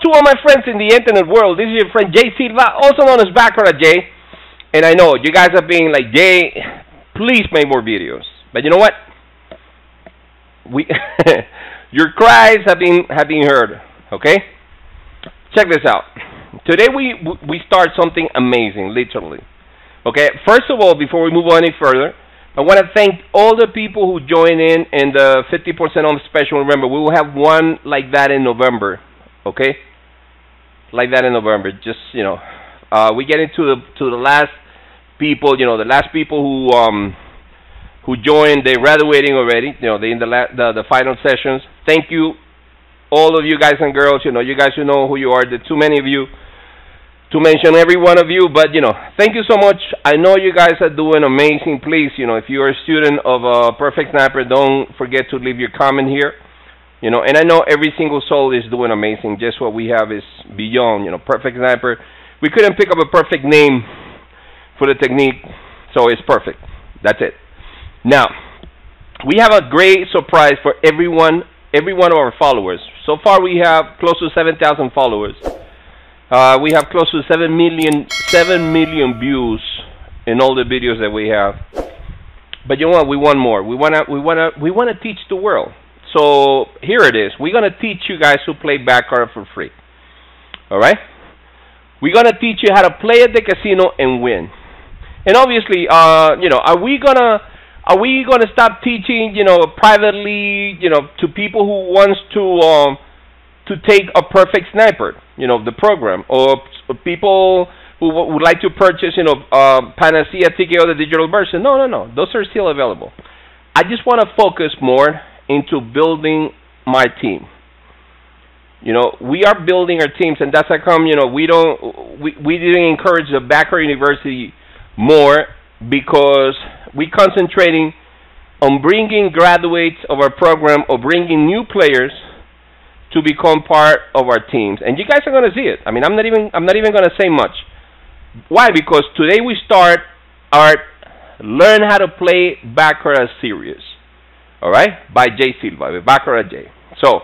out to all my friends in the internet world. This is your friend Jay Silva, also known as Baccarat Jay. And I know you guys are being like, Jay, please make more videos. But you know what? Your cries have been heard. Okay? Check this out. Today we start something amazing, literally. Okay. First of all, before we move on any further, I want to thank all the people who join in the 50% on special. Remember, we will have one like that in November. Okay, like that in November. Just you know, we get into the last people. You know, the last people who joined. They're graduating already. You know, they in the final sessions. Thank you, all of you guys and girls. You know, you guys know who you are. There's too many of you to mention every one of you, but you know, thank you so much. I know you guys are doing amazing. Please, you know, if you're a student of Perfect Sniper, don't forget to leave your comment here. You know, and I know every single soul is doing amazing. Just what we have is beyond. You know, Perfect Sniper. We couldn't pick up a perfect name for the technique, so it's perfect. That's it. Now, we have a great surprise for everyone, every one of our followers. So far, we have close to 7,000 followers. We have close to 7 million views in all the videos that we have. But you know what? We want more. We wanna teach the world. So here it is. We're gonna teach you guys to play Baccarat for free. All right? We're gonna teach you how to play at the casino and win. And obviously, you know, are we gonna stop teaching? You know, privately, you know, to people who wants to take a Perfect Sniper, you know, the program, or people who would like to purchase, you know, Panacea TKO, the digital version. No, no, no. Those are still available. I just want to focus more into building my team. You know, we are building our teams, and that's how come, you know, we didn't encourage the Baccarat University more, because we're concentrating on bringing graduates of our program or bringing new players to become part of our teams, and you guys are gonna see it. I mean, I'm not even gonna say much. Why? Because today we start our Learn How to Play Baccarat series. All right, by Jay Silva, by Baccarat Jay. So,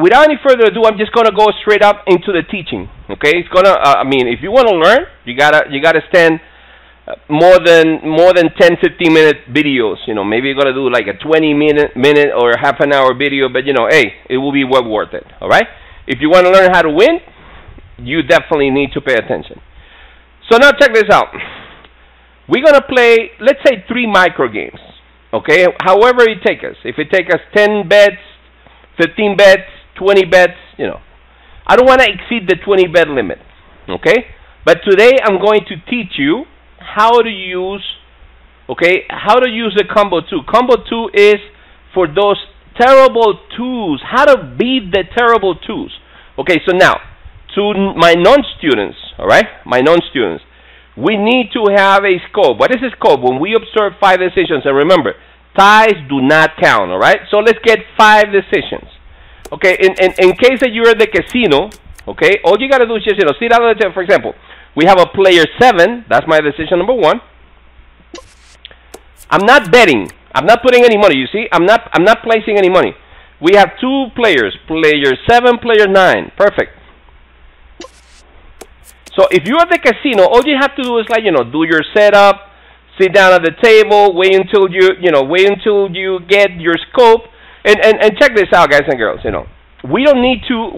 without any further ado, I'm just gonna go straight up into the teaching. Okay, it's gonna. I mean, if you wanna learn, you gotta stand more than 10-15 minute videos. You know, maybe you're gonna do like a 20 minute or half an hour video, but you know, hey, it will be well worth it. All right, if you want to learn how to win, you definitely need to pay attention. So now check this out. We're gonna play, let's say, 3 micro games. Okay, however it takes us. If it takes us 10 bets, 15 bets, 20 bets, you know, I don't want to exceed the 20 bet limit. Okay, but today I'm going to teach you how to use, okay, how to use the combo 2. Combo 2 is for those terrible 2s, how to beat the terrible 2s. Okay, so now, to my non-students, all right, my non-students, we need to have a scope. What is a scope? When we observe 5 decisions, and remember, ties do not count, all right? So let's get 5 decisions. Okay, in case that you're at the casino, okay, all you got to do is just, you know, sit out of the table. For example, we have a player 7. That's my decision number 1. I'm not betting. I'm not putting any money. You see, I'm not placing any money. We have 2 players, player 7, player 9. Perfect. So if you're at the casino, all you have to do is, like, you know, do your setup, sit down at the table, wait until you get your scope, and check this out, guys and girls. You know, we don't need to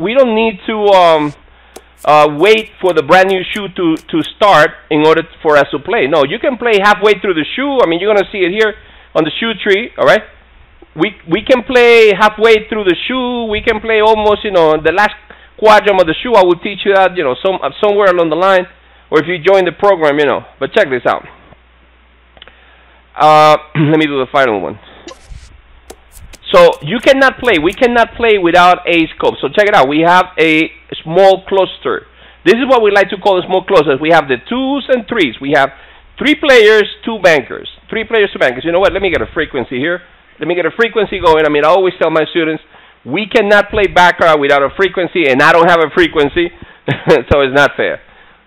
wait for the brand new shoe to start in order for us to play. No, you can play halfway through the shoe. I mean, you're gonna see it here on the shoe tree. All right, we can play halfway through the shoe. We can play almost, you know, the last quadrant of the shoe. I will teach you that, you know, somewhere along the line, or if you join the program, you know. But check this out. Let me do the final one. So you cannot play. We cannot play without a scope. So check it out. We have a small cluster. This is what we like to call a small cluster. We have the 2s and 3s. We have 3 players, 2 bankers. 3 players, 2 bankers. You know what? Let me get a frequency here. Let me get a frequency going. I mean, I always tell my students, we cannot play Baccarat without a frequency, and I don't have a frequency, so it's not fair.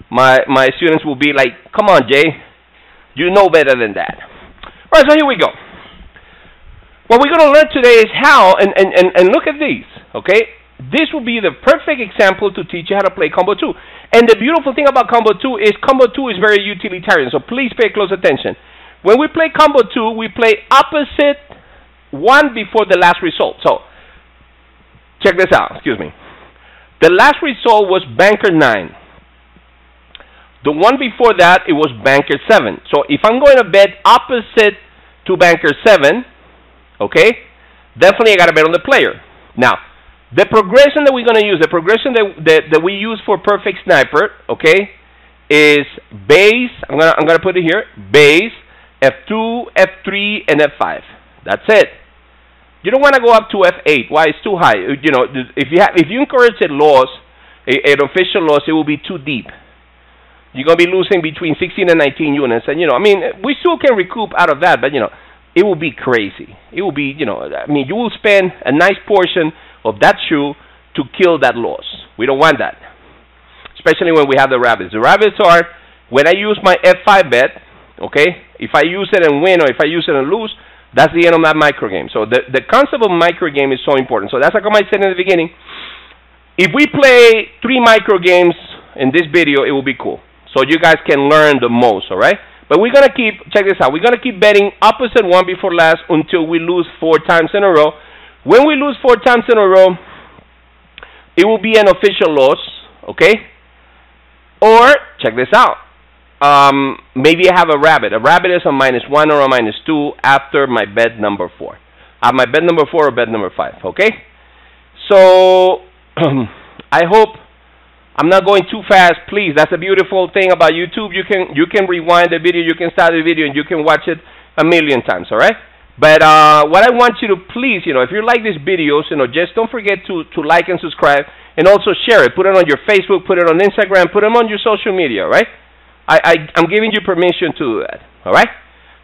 My students will be like, come on, Jay. You know better than that. All right, so here we go. What we're going to learn today is how, and look at these, okay? This will be the perfect example to teach you how to play Combo 2. And the beautiful thing about Combo 2 is Combo 2 is very utilitarian, so please pay close attention. When we play Combo 2, we play opposite one before the last result. So, check this out, excuse me. The last result was Banker 9. The one before that, it was Banker 7. So, if I'm going to bet opposite to Banker 7, okay, definitely I got to bet on the player. Now, the progression that we're going to use, the progression that we use for Perfect Sniper, okay, is base, I'm gonna put it here, base, F2, F3, and F5. That's it. You don't want to go up to F8. Why? It's too high. You know, if you encourage a loss, an official loss, it will be too deep. You're going to be losing between 16 and 19 units. And, you know, I mean, we still can recoup out of that, but, you know, it will be crazy. It will be, you know, I mean, you will spend a nice portion of that shoe to kill that loss. We don't want that. Especially when we have the rabbits. The rabbits are, when I use my F5 bet, okay, if I use it and win or if I use it and lose, that's the end of that microgame. So the concept of microgame is so important. So that's like I said in the beginning. If we play 3 microgames in this video, it will be cool. So you guys can learn the most, all right? But we're going to keep, check this out, we're going to keep betting opposite one before last until we lose 4 times in a row. When we lose 4 times in a row, it will be an official loss, okay? Or, check this out, maybe I have a rabbit. A rabbit is a -1 or a -2 after my bet number 4. I have my bet number 4 or bet number 5, okay? So, I hope I'm not going too fast, please. That's a beautiful thing about YouTube. You can rewind the video, you can start the video, and you can watch it a million times, all right? But what I want you to please, you know, if you like these videos, you know, just don't forget to like and subscribe and also share it. Put it on your Facebook, put it on Instagram, put them on your social media, all right? I'm giving you permission to do that, all right?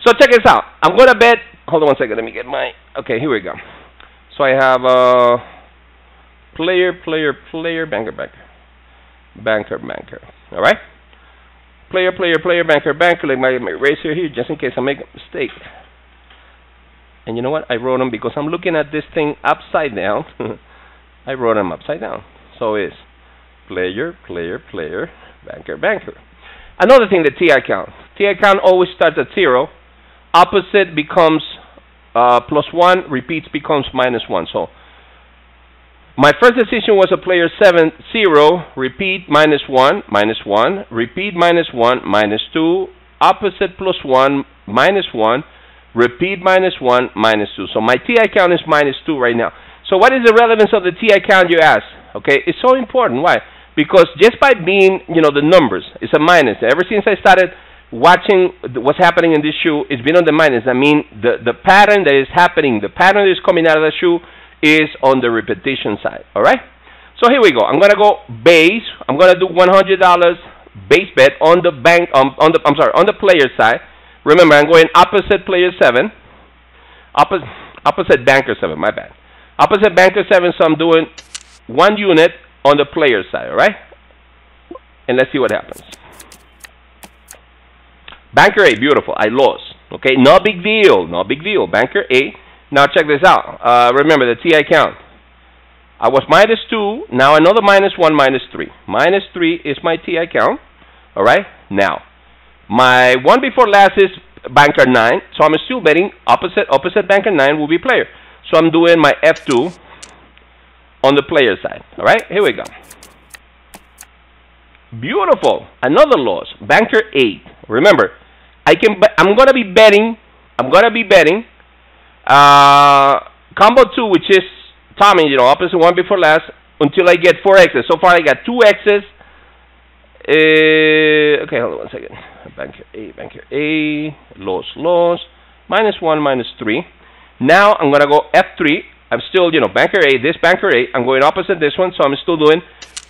So check this out. I'm going to bet, hold on one second, let me get my, okay, here we go. So I have player, banker, all right? Player, banker, like my eraser here just in case I make a mistake. And you know what? I wrote them because I'm looking at this thing upside down. I wrote them upside down. So it's player, banker. Another thing, the TI count. TI count always starts at 0. Opposite becomes +1. Repeats becomes -1. So my first decision was a player 7, 0. Repeat -1. Repeat -1, -2. Opposite +1, -1. Repeat -1, -2. So my TI count is -2 right now. So what is the relevance of the TI count, you ask? Okay, it's so important. Why? Because just by being, you know, the numbers, it's a minus. Ever since I started watching what's happening in this shoe, it's been on the minus. I mean, the pattern that is happening, the pattern that is coming out of the shoe is on the repetition side. All right? So here we go. I'm going to go base. I'm going to do $100 base bet on the bank. I'm sorry, on the player side. Remember, I'm going opposite player 7, opposite banker 7, my bad. Opposite banker 7, so I'm doing 1 unit on the player side, all right? And let's see what happens. Banker 8, beautiful, I lost. Okay, no big deal, no big deal. Banker 8, now check this out. Remember the TI count. I was -2, now another -1, -3. -3 is my TI count, all right? Now, my one before last is banker 9, so I'm still betting opposite banker 9 will be player. So I'm doing my F2 on the player side. All right, here we go. Beautiful, another loss. Banker 8. Remember, I'm gonna be betting. Combo 2, which is Tommy, you know, opposite one before last, until I get 4 X's. So far, I got 2 X's. Okay, hold on one second. Banker A, loss, -1, -3. Now I'm gonna go F3. I'm still, you know, banker 8, I'm going opposite this one, so I'm still doing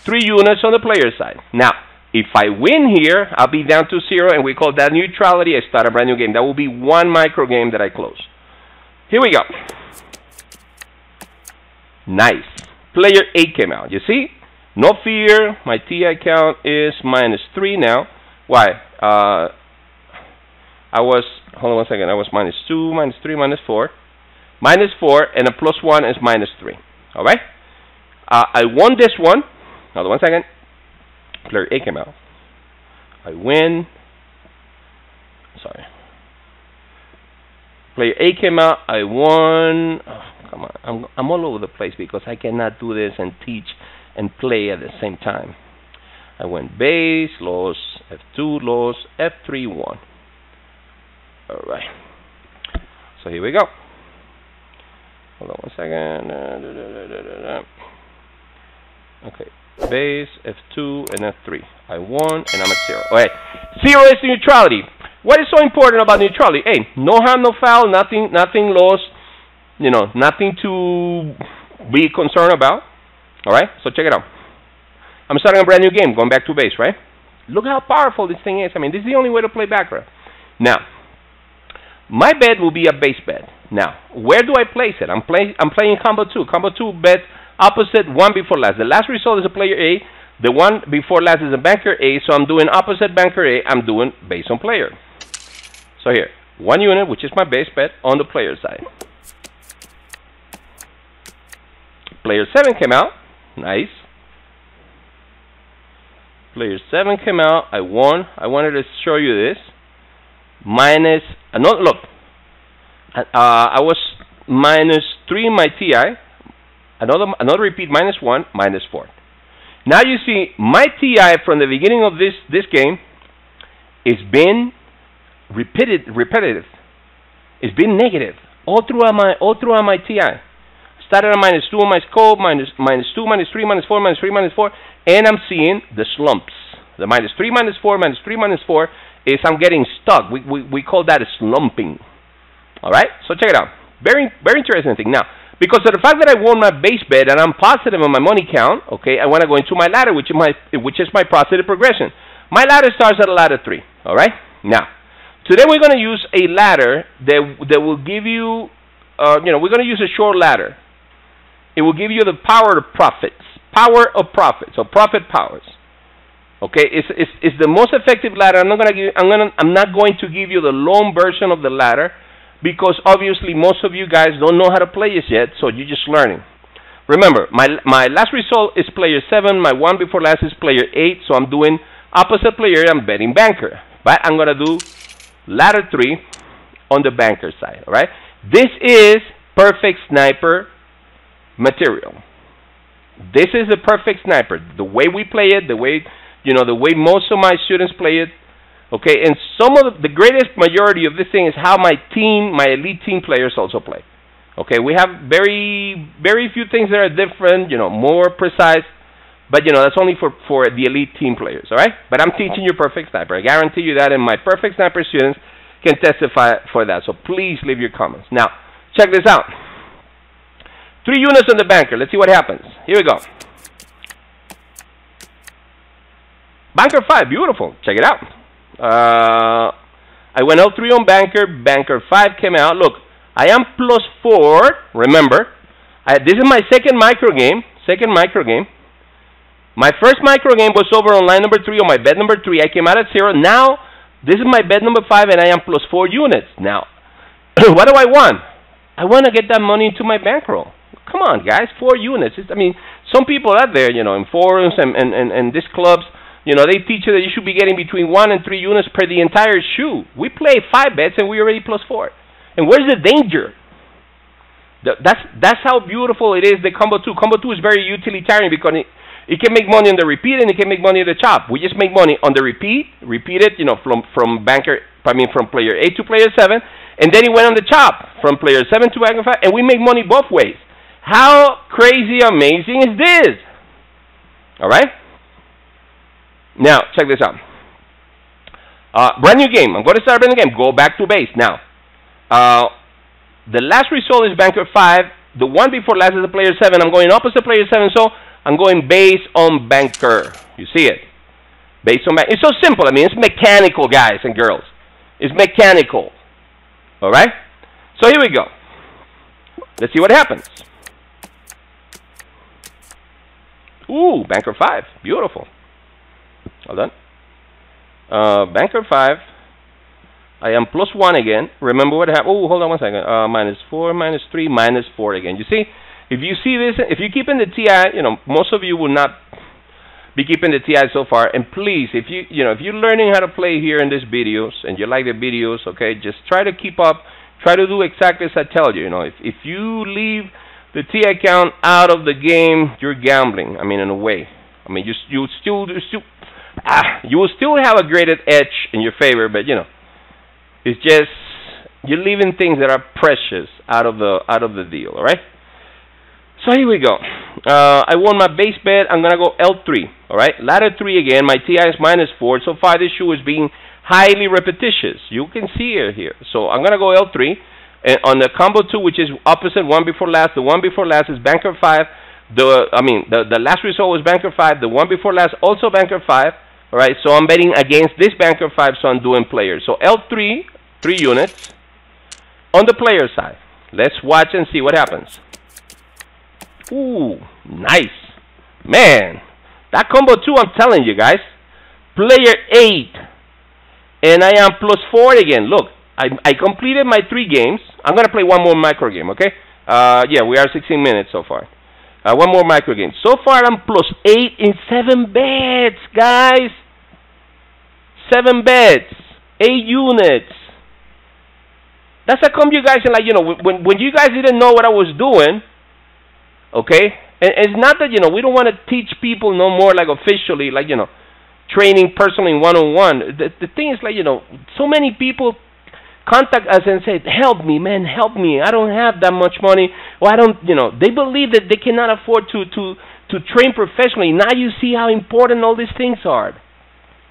3 units on the player side. Now, if I win here, I'll be down to 0, and we call that neutrality. I start a brand new game. That will be 1 micro game that I close. Here we go. Nice. Player 8 came out, you see? No fear, my TI count is -3 now. Why? I was, hold on one second, I was -2, -3, -4. -4 and a +1 is -3, all right? I won this one. Hold on 1 second. Player A came out. I win. Sorry. Player A came out. I won. Oh, come on. I'm all over the place because I cannot do this and teach and play at the same time. I went base, lost, F2, lost, F3, won. Alright. So here we go. Hold on 1 second. Okay. Base, F2, and F3. I won, and I'm at 0. Alright. 0 is neutrality. What is so important about neutrality? Hey, no harm, no foul, nothing lost. You know, nothing to be concerned about. Alright? So check it out. I'm starting a brand new game, going back to base, right? Look how powerful this thing is. I mean, this is the only way to play Baccarat. Now, my bet will be a base bet. Now, where do I place it? I'm playing combo 2. Combo 2 bets opposite 1 before last. The last result is a player A. The one before last is a banker A. So I'm doing opposite banker A. I'm doing base on player. So here, 1 unit, which is my base bet, on the player side. Player 7 came out. Nice. Player 7 came out. I won. I wanted to show you this. Minus, another look. I was minus 3 in my TI. Another repeat, minus 1, minus 4. Now you see my TI from the beginning of this game is been repetitive. It's been negative all throughout my TI. Started at minus 2 on my scope, minus 2, minus 3, minus 4, minus 3, minus 4, and I'm seeing the slumps. The minus 3, minus 4, minus 3, minus 4 is I'm getting stuck. We call that slumping. All right? So check it out. Very, very interesting thing. Now, because of the fact that I won my base bet and I'm positive on my money count, okay, I want to go into my ladder, which is my positive progression. My ladder starts at a ladder 3. All right? Now, today we're going to use a ladder that will give you, we're going to use a short ladder. It will give you the power of profits, or profit powers. Okay, it's the most effective ladder. I'm not going to give you the long version of the ladder because obviously most of you guys don't know how to play it yet, so you're just learning. Remember, my last result is player 7. My one before last is player 8, so I'm doing opposite player. I'm betting banker, but I'm gonna do ladder 3 on the banker side. All right, this is Perfect Sniper material. This is the Perfect Sniper, the way we play it, the way, you know, the way most of my students play it, okay? And some of the greatest majority of this thing is how my elite team players also play. Okay, we have very, very few things that are different, you know, more precise, but you know, that's only for the elite team players. All right, but I'm teaching you Perfect Sniper. I guarantee you that, and my Perfect Sniper students can testify for that. So please leave your comments. Now check this out. 3 units on the banker. Let's see what happens. Here we go. Banker 5. Beautiful. Check it out. I went L3 on banker. Banker 5 came out. Look, I am plus 4. Remember, this is my second micro game. My first micro game was over on line number 3 on my bet number 3. I came out at 0. Now, this is my bet number 5, and I am plus 4 units. Now, what do I want? I want to get that money into my bankroll. Come on, guys, 4 units. I mean, some people out there, you know, in forums and these clubs, you know, they teach you that you should be getting between 1 and 3 units per the entire shoe. We play 5 bets and we're already plus 4. And where's the danger? That's how beautiful it is, the combo 2. Combo 2 is very utilitarian because it can make money on the repeat and it can make money on the chop. We just make money on the repeat it, you know, from player A to player 7, and then he went on the chop from player 7 to banker 5, and we make money both ways. How crazy amazing is this? All right? Now, check this out. Brand new game. I'm going to start a brand new game. Go back to base. Now, the last result is banker 5. The one before last is the player 7. I'm going opposite player 7, so I'm going base on banker. You see it? Base on banker. It's so simple. I mean, it's mechanical, guys and girls. It's mechanical. All right? So here we go. Let's see what happens. Ooh, banker 5. Beautiful. Hold on. Banker 5. I am plus 1 again. Remember what happened. Oh, hold on 1 second. Minus 4, minus 3, minus 4 again. You see? If you see this, if you keep in the TI, you know, most of you will not be keeping the TI so far. And please, if you're learning how to play here in these videos and you like the videos, okay, just try to keep up. Try to do exactly as I tell you. You know, if you leave the TI count out of the game, you're gambling. I mean, in a way. I mean, you will still have a graded edge in your favor, but you know, it's just you're leaving things that are precious out of the deal. All right. So here we go. I won my base bet. I'm gonna go L3. All right, ladder 3 again. My TI is -4. So far, this shoe is being highly repetitious. You can see it here. So I'm gonna go L3, and on the combo 2, which is opposite one before last. The one before last is banker 5. The last result was banker 5. The one before last also banker 5. All right, so I'm betting against this banker 5, so I'm doing players. So L3, 3 units on the player side. Let's watch and see what happens. Ooh, nice. Man, that combo 2, I'm telling you guys. Player 8. And I am +4 again. Look, I completed my 3 games. I'm going to play one more micro game, okay? Yeah, we are 16 minutes so far. One more micro game. So far, I'm +8 in 7 bets, guys. 7 bets. 8 units. That's how come you guys are like, you know, when you guys didn't know what I was doing, okay? And it's not that, you know, we don't want to teach people no more, like, officially, like, you know, training personally one-on-one. The thing is, like, you know, so many people contact us and say, help me, man, help me. I don't have that much money. Well, I don't, you know, they believe that they cannot afford to train professionally. Now you see how important all these things are.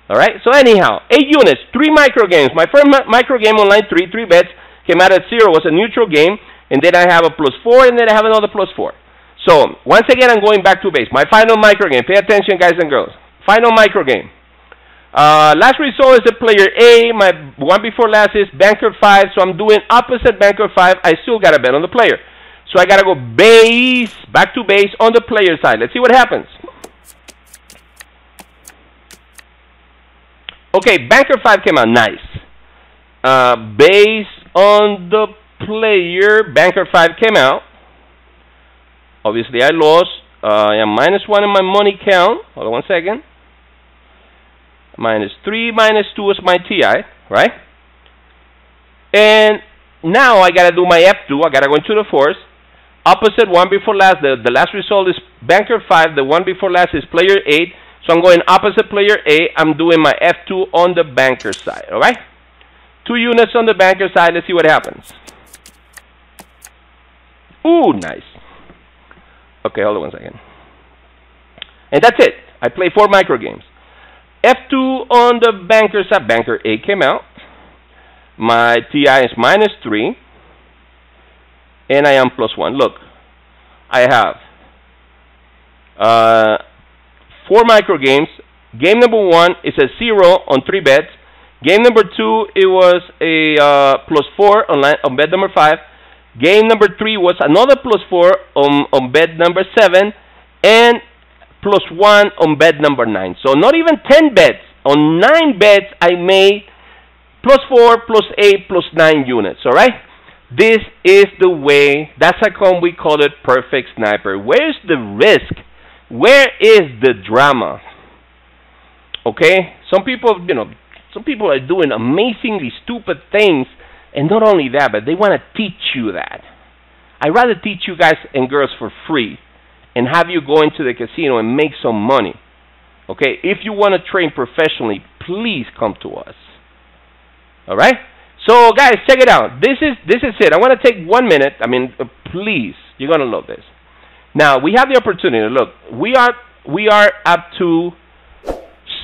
All right? So anyhow, 8 units, 3 micro games. My first micro game on line 3, 3 bets, came out at 0. It was a neutral game. And then I have a +4, and then I have another +4. So, once again, I'm going back to base. My final micro game. Pay attention, guys and girls. Final micro game. Last result is the player A. My one before last is banker 5. So, I'm doing opposite banker 5. I still got to bet on the player. So, I got to go base, back to base on the player side. Let's see what happens. Okay, banker 5 came out. Nice. Base on the player. Banker 5 came out. Obviously, I lost. I am -1 in my money count. Hold on one second. -3, -2 is my TI, right? And now I got to do my F2. I got to go into the fours. Opposite one before last. The last result is banker 5. The one before last is player 8. So I'm going opposite player A. I'm doing my F2 on the banker side, all right? 2 units on the banker side. Let's see what happens. Ooh, nice. Okay, hold on one second. And that's it. I play 4 micro games. F2 on the banker side. Banker A came out. My TI is -3. And I am +1. Look, I have 4 micro games. Game number 1 is a 0 on 3 bets. Game number 2, it was a +4 on bet number 5. Game number 3 was another +4 on bet number 7 and +1 on bet number 9. So not even 10 bets. On 9 bets, I made +4, +8, +9 units, all right? This is the way. That's how come we call it Perfect Sniper. Where's the risk? Where is the drama? Okay? Some people, you know, some people are doing amazingly stupid things. And not only that, but they want to teach you that. I'd rather teach you guys and girls for free and have you go into the casino and make some money. Okay? If you want to train professionally, please come to us. All right? So, guys, check it out. This is it. I want to take 1 minute. I mean, please. You're going to love this. Now, we have the opportunity. Look, we are up to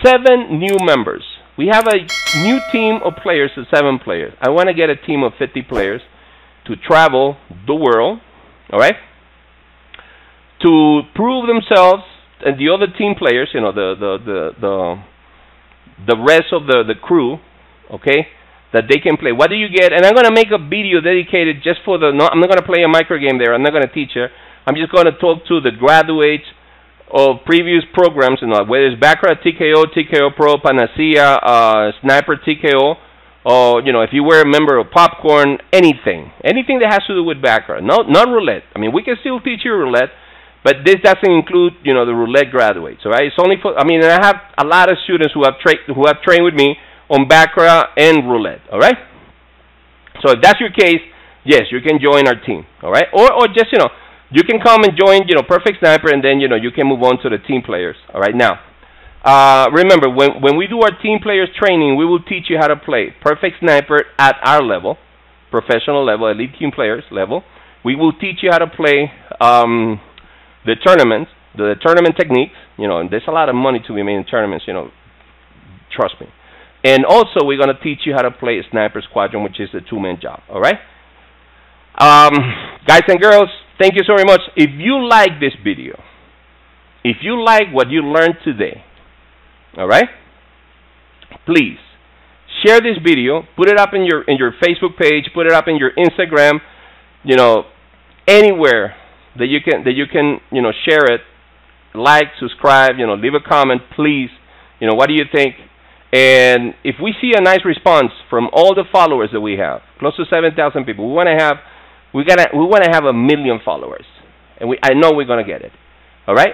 7 new members. We have a new team of players to 7 players. I want to get a team of 50 players to travel the world, all right? To prove themselves and the other team players, you know, the rest of the crew, okay, that they can play. What do you get? And I'm going to make a video dedicated just for the, no, I'm not going to play a micro game there. I'm not going to teach her. I'm just going to talk to the graduates of previous programs, you know, whether it's Baccarat TKO, TKO Pro, Panacea, Sniper TKO, you know, if you were a member of popcorn, anything that has to do with Baccarat. No, not roulette. I mean, we can still teach you roulette, but this doesn't include, you know, the roulette graduates. All right, it's only for. I mean, and I have a lot of students who have trained with me on Baccarat and roulette. All right. So if that's your case, yes, you can join our team. All right, or just, you know, you can come and join, you know, Perfect Sniper, and then, you know, you can move on to the team players. All right, now. Remember, when we do our team players training, we will teach you how to play Perfect Sniper at our level, professional level, elite team players level. We will teach you how to play the tournament techniques. You know, and there's a lot of money to be made in tournaments, you know, trust me. And also, we're going to teach you how to play Sniper Squadron, which is a two-man job, all right? Guys and girls, thank you so very much. If you like this video, if you like what you learned today, all right, please share this video, put it up in your Facebook page, put it up in your Instagram, you know, anywhere that you can, you know, share it, like, subscribe, you know, leave a comment, please, you know, what do you think? And if we see a nice response from all the followers that we have, close to 7,000 people, we want to have, we want to have 1 million followers, and I know we're gonna get it, all right?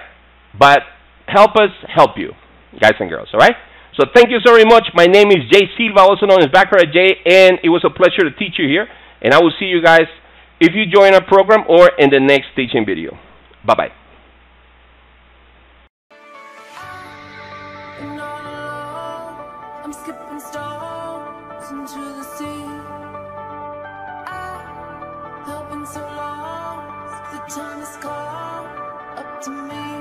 But help us help you, guys and girls, all right? So thank you so very much. My name is Jay Silva, also known as Baccarat Jay, and it was a pleasure to teach you here. And I will see you guys if you join our program or in the next teaching video. Bye-bye. I'm skipping stars into the sea. I have been so lost, the time has caught up to me.